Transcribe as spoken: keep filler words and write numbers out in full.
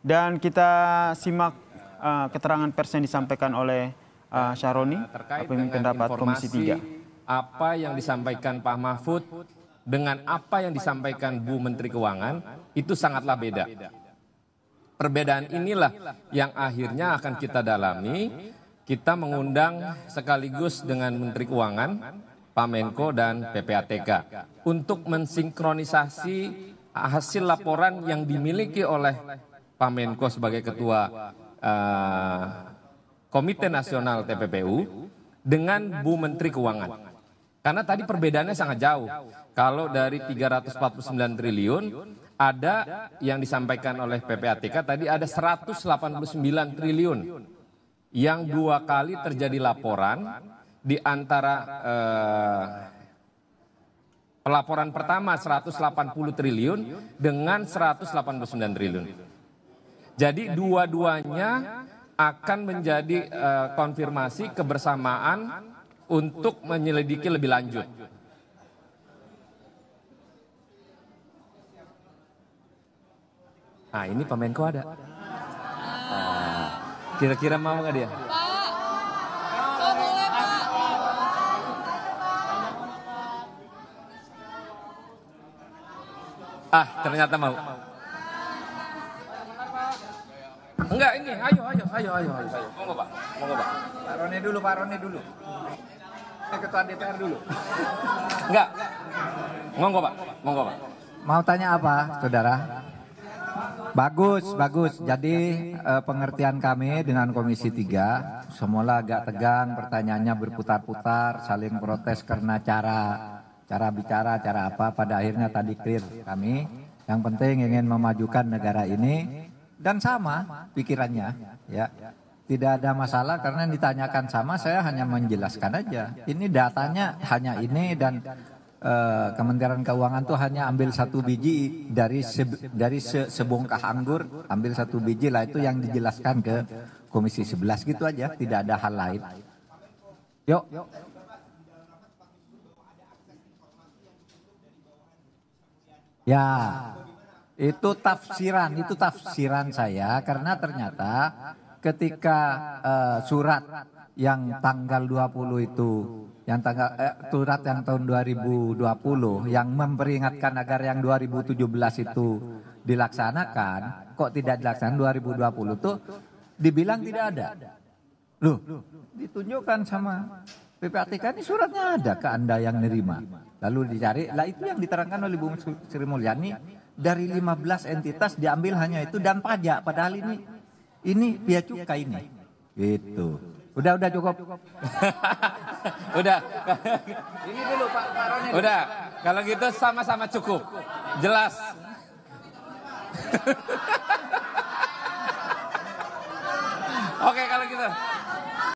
Dan kita simak uh, keterangan pers yang disampaikan oleh uh, Sahroni, pemimpin rapat Komisi tiga. Apa yang disampaikan Pak Mahfud dengan apa yang disampaikan Bu Menteri Keuangan itu sangatlah beda. Perbedaan inilah yang akhirnya akan kita dalami. Kita mengundang sekaligus dengan Menteri Keuangan, Pak Menko dan P P A T K untuk mensinkronisasi hasil laporan yang dimiliki oleh Pak Menko sebagai Ketua uh, Komite Nasional T P P U dengan Bu Menteri Keuangan. Karena tadi perbedaannya sangat jauh. Kalau dari tiga ratus empat puluh sembilan triliun, ada yang disampaikan oleh P P A T K tadi ada seratus delapan puluh sembilan triliun. Yang dua kali terjadi laporan di antara uh, pelaporan pertama seratus delapan puluh triliun dengan seratus delapan puluh sembilan triliun. Jadi dua-duanya akan menjadi uh, konfirmasi kebersamaan untuk menyelidiki lebih lanjut. Nah, ini Pak Menko ada. Uh, Kira-kira mau nggak dia? Pak, Pak boleh Pak. Ah, ternyata mau. Enggak ini, ayo, ayo, ayo, ayo, ayo. Monggo Pak, monggo Pak. Pak Roni dulu, Pak Roni dulu. Ketua D P R dulu. Enggak. Monggo Pak, monggo Pak. Mau tanya apa, saudara? Bagus, bagus. Jadi eh, pengertian kami dengan Komisi tiga, semula agak tegang, pertanyaannya berputar-putar, saling protes karena cara, cara bicara, cara apa. Pada akhirnya tadi clear kami. Yang penting ingin memajukan negara ini. Dan sama pikirannya, ya, tidak ada masalah karena ditanyakan sama, saya hanya menjelaskan aja. Ini datanya hanya ini dan uh, Kementerian Keuangan tuh hanya ambil satu biji dari se, dari se, sebongkah anggur, ambil satu biji lah itu yang dijelaskan ke Komisi sebelas gitu aja, tidak ada hal lain. Yuk. Ya. Itu tafsiran, itu tafsiran saya karena ternyata ketika uh, surat yang tanggal dua puluh itu, yang tanggal eh, surat yang tahun dua ribu dua puluh yang memperingatkan agar yang dua ribu tujuh belas itu dilaksanakan, kok tidak dilaksanakan dua ribu dua puluh tuh dibilang tidak ada. Loh, ditunjukkan sama P P A T K ini suratnya ada ke Anda yang nerima. Lalu dicari, lah itu yang diterangkan oleh Bu Sri Mulyani. Dari lima belas entitas diambil hanya itu dan pajak, padahal ini ini bea cukai ini. Gitu. Udah udah cukup. Udah. Ini dulu Pak Pak Roni. Udah. Kalau gitu sama-sama cukup. Jelas.